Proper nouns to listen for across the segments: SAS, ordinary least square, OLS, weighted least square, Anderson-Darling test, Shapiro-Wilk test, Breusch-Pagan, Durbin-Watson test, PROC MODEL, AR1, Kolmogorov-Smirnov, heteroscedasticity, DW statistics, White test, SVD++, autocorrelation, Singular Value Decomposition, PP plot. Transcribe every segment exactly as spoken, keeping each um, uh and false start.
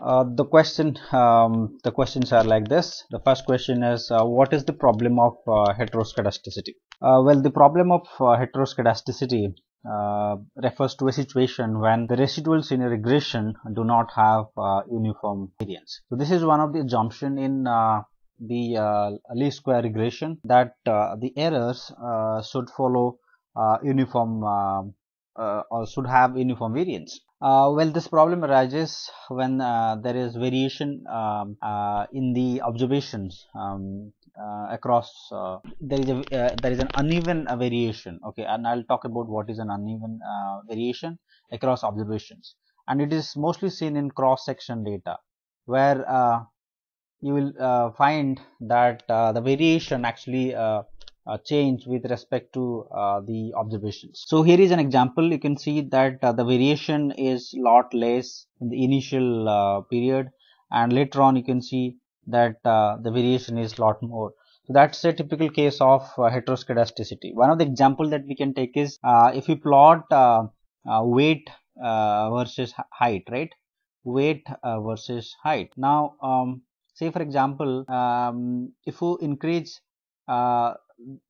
Uh, the question um, the questions are like this. The first question is, uh, what is the problem of uh, heteroscedasticity? Uh, well, the problem of uh, heteroscedasticity uh, refers to a situation when the residuals in a regression do not have uh, uniform variance. So this is one of the assumption in uh, the uh, least square regression, that uh, the errors uh, should follow uh, uniform uh, uh, or should have uniform variance. Uh, well, this problem arises when uh, there is variation um, uh, in the observations um, uh, across. Uh, there is a uh, there is an uneven uh, variation. Okay, and I'll talk about what is an uneven uh, variation across observations, and it is mostly seen in cross-section data, where uh, you will uh, find that uh, the variation actually uh, Uh, change with respect to uh, the observations. So here is an example. You can see that uh, the variation is lot less in the initial uh, period, and later on you can see that uh, the variation is lot more. So that's a typical case of uh, heteroscedasticity. One of the example that we can take is uh, if you plot uh, uh, weight uh, versus height, right? Weight uh, versus height. Now, um, say for example, um, if you increase uh,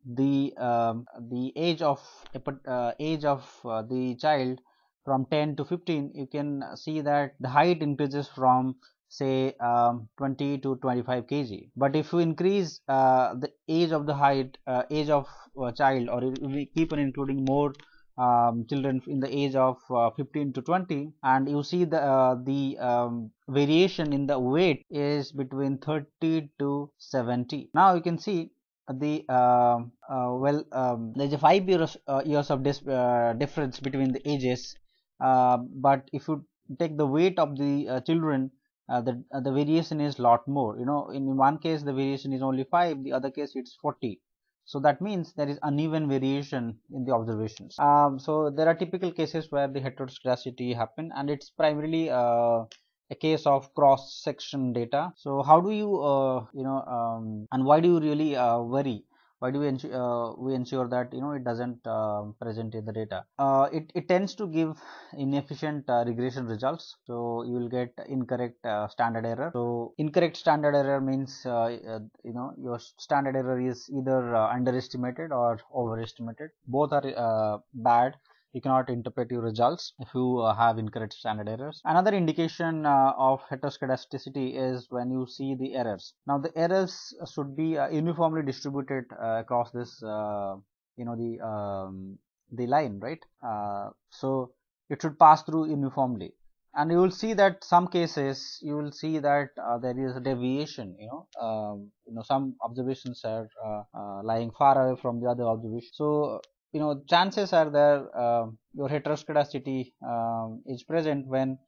the uh, the age of uh, age of uh, the child from ten to fifteen, you can see that the height increases from say um, twenty to twenty-five kilograms. But if you increase uh, the age of the height uh, age of uh, child, or we keep on including more um, children in the age of uh, fifteen to twenty, and you see the uh, the um, variation in the weight is between thirty to seventy. Now you can see the uh, uh, well um, there is a five years uh, years of dis uh, difference between the ages, uh, but if you take the weight of the uh, children, uh, the uh, the variation is lot more. You know, in one case the variation is only five, the other case it's forty. So that means there is uneven variation in the observations. Um, so there are typical cases where the heteroscedasticity happen, and it's primarily uh, a case of cross-section data. So how do you, uh, you know, um, and why do you really uh, worry? Why do we ensure, uh, we ensure that, you know, it doesn't uh, present in the data? Uh, it, it tends to give inefficient uh, regression results. So you will get incorrect uh, standard error. So incorrect standard error means, uh, uh, you know, your standard error is either uh, underestimated or overestimated. Both are uh, bad. You cannot interpret your results if you uh, have incorrect standard errors. Another indication uh, of heteroscedasticity is when you see the errors. Now the errors should be uh, uniformly distributed uh, across this, uh, you know, the um, the line, right? Uh, so it should pass through uniformly, and you will see that some cases you will see that uh, there is a deviation. You know, um, you know, some observations are uh, uh, lying far away from the other observation. So you know, chances are there uh, your heteroscedasticity um, is present when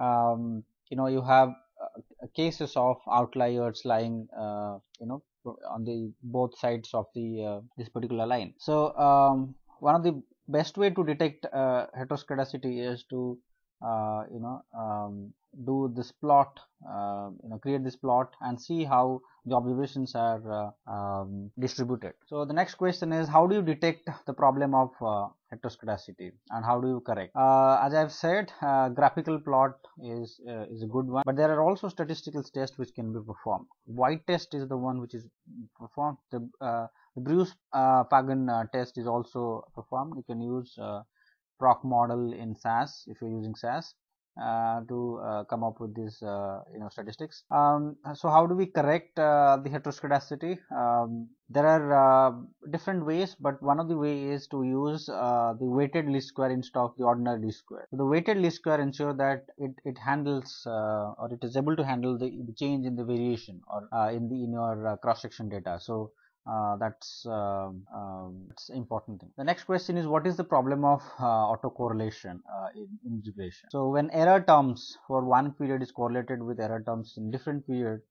um, you know you have uh, cases of outliers lying uh, you know on the both sides of the uh, this particular line. So um, one of the best way to detect uh, heteroscedasticity is to uh, you know um, do this plot, uh, you know, create this plot and see how the observations are uh, um, distributed. So the next question is, how do you detect the problem of uh, heteroscedasticity and how do you correct? Uh, as I have said, uh, graphical plot is uh, is a good one, but there are also statistical tests which can be performed. White test is the one which is performed. The, uh, the Breusch-Pagan uh, test is also performed. You can use uh, PROC model in S A S if you're using S A S. Uh, to uh, come up with these uh, you know statistics. Um, so how do we correct uh, the heteroscedasticity? Um, there are uh, different ways, but one of the way is to use uh, the weighted least square instead of the ordinary least square. So the weighted least square ensure that it, it handles uh, or it is able to handle the, the change in the variation or uh, in the in your uh, cross section data. So Uh, that's uh, um, it's important thing. The next question is, what is the problem of uh, autocorrelation uh, in, in regression? So when error terms for one period is correlated with error terms in different period,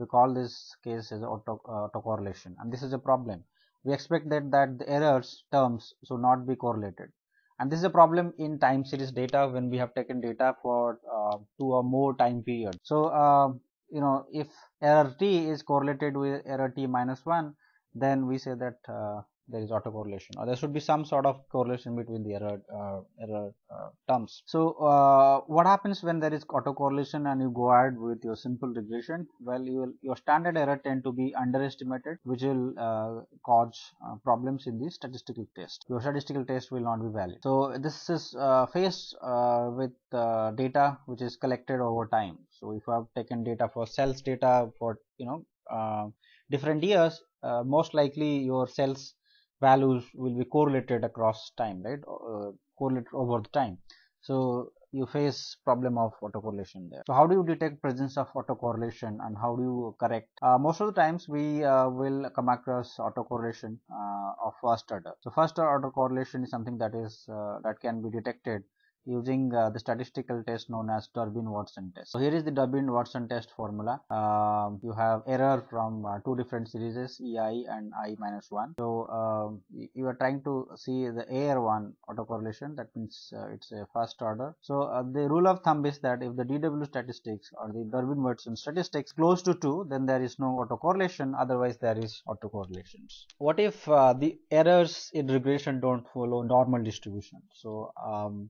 we call this case as auto, uh, autocorrelation, and this is a problem. We expect that, that the errors terms should not be correlated, and this is a problem in time series data when we have taken data for uh, two or more time periods. So uh, you know, if error t is correlated with error t minus one, then we say that uh, there is autocorrelation, or there should be some sort of correlation between the error uh, error uh, terms. So uh, what happens when there is autocorrelation and you go ahead with your simple regression? Well, you will, your standard error tend to be underestimated, which will uh, cause uh, problems in the statistical test. Your statistical test will not be valid. So this is uh, faced uh, with uh, data which is collected over time. So if I have taken data for cells data for you know uh, different years, uh, most likely your cells values will be correlated across time, right? Uh, correlated over the time. So you face problem of autocorrelation there. So how do you detect presence of autocorrelation and how do you correct? Uh, most of the times we uh, will come across autocorrelation uh, of first order. So first order correlation is something that is uh, that can be detected using uh, the statistical test known as Durbin-Watson test. So here is the Durbin-Watson test formula. Uh, you have error from uh, two different series, E I and I minus one. So uh, you are trying to see the A R one autocorrelation, that means uh, it's a first order. So uh, the rule of thumb is that if the D W statistics or the Durbin-Watson statistics close to two, then there is no autocorrelation, otherwise there is autocorrelations. What if uh, the errors in regression don't follow normal distribution? So um,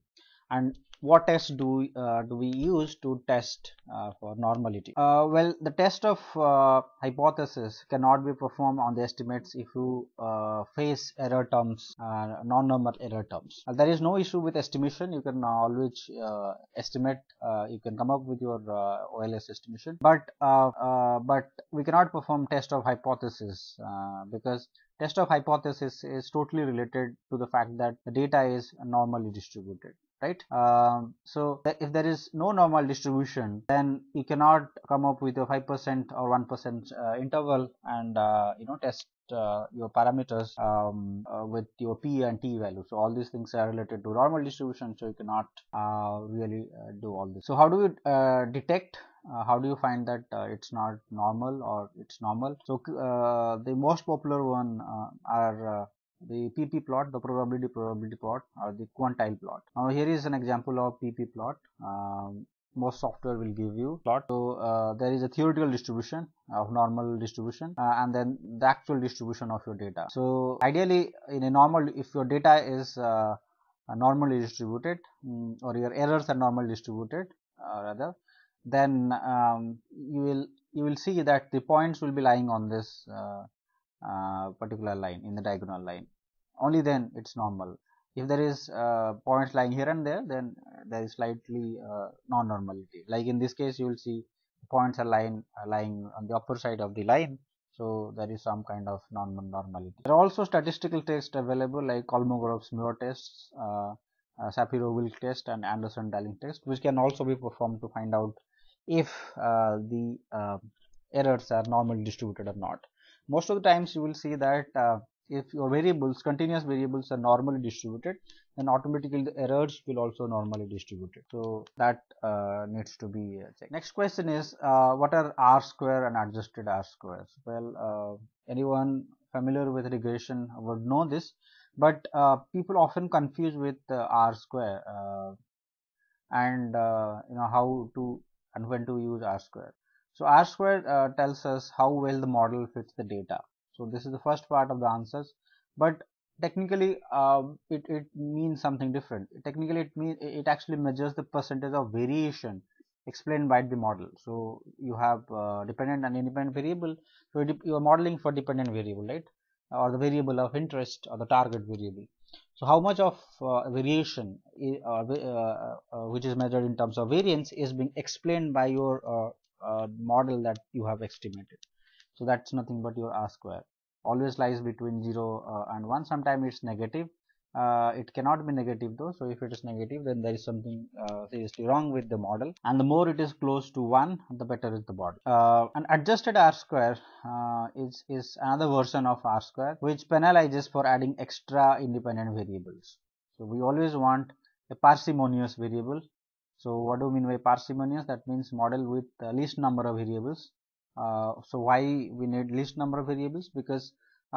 and what tests do uh, do we use to test uh, for normality? Uh, well, the test of uh, hypothesis cannot be performed on the estimates if you uh, face error terms, uh, non-normal error terms. Uh, there is no issue with estimation. You can always uh, estimate. Uh, you can come up with your uh, O L S estimation, but uh, uh, but we cannot perform test of hypothesis uh, because test of hypothesis is totally related to the fact that the data is normally distributed. Right. Um, so th if there is no normal distribution, then you cannot come up with a five percent or one percent uh, interval and uh, you know test uh, your parameters um, uh, with your P and T value. So all these things are related to normal distribution, so you cannot uh, really uh, do all this. So how do you uh, detect? Uh, how do you find that uh, it's not normal or it's normal? So uh, the most popular one uh, are uh, the P P plot, the probability probability plot, or the quantile plot. Now here is an example of P P plot. Um, most software will give you plot. So uh, there is a theoretical distribution of normal distribution uh, and then the actual distribution of your data. So ideally in a normal, if your data is uh, normally distributed um, or your errors are normally distributed uh, rather, then um, you will you will see that the points will be lying on this uh, Uh, particular line, in the diagonal line. Only then it's normal. If there is uh, points lying here and there, then there is slightly uh, non-normality. Like in this case, you will see points are lying uh, lying on the upper side of the line, so there is some kind of non-normality. There are also statistical tests available like Kolmogorov-Smirnov tests, uh, uh, Shapiro-Wilk test, and Anderson-Darling test, which can also be performed to find out if uh, the uh, errors are normally distributed or not. Most of the times you will see that uh, if your variables, continuous variables are normally distributed, then automatically the errors will also normally distributed. So that uh, needs to be checked. Next question is uh, what are R square and adjusted R squares? Well, uh, anyone familiar with regression would know this, but uh, people often confuse with uh, R square uh, and uh, you know how to and when to use R square. So R square uh, tells us how well the model fits the data. So this is the first part of the answers, but technically uh, it, it means something different. Technically it means it actually measures the percentage of variation explained by the model. So you have uh, dependent and independent variable, so it, you are modeling for dependent variable, right, or the variable of interest or the target variable. So how much of uh, variation uh, uh, uh, which is measured in terms of variance is being explained by your uh, Uh, model that you have estimated. So that's nothing but your R square. Always lies between zero uh, and one. Sometimes it's negative. Uh, it cannot be negative though. So if it is negative, then there is something uh, seriously wrong with the model. And the more it is close to one, the better is the model. Uh, an adjusted R square uh, is is another version of R square which penalizes for adding extra independent variables. So we always want a parsimonious variable. So what do you mean by parsimonious? That means model with uh, least number of variables. Uh, so why we need least number of variables? Because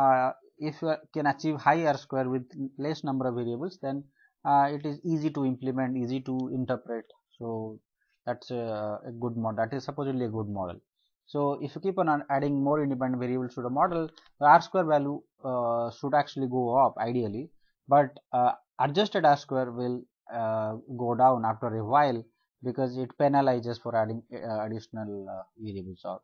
uh, if you can achieve high R square with less number of variables, then uh, it is easy to implement, easy to interpret. So that's a, a good model. That is supposedly a good model. So if you keep on adding more independent variables to the model, the R square value uh, should actually go up ideally, but uh, adjusted R square will uh, go down after a while because it penalizes for adding uh, additional uh, variables or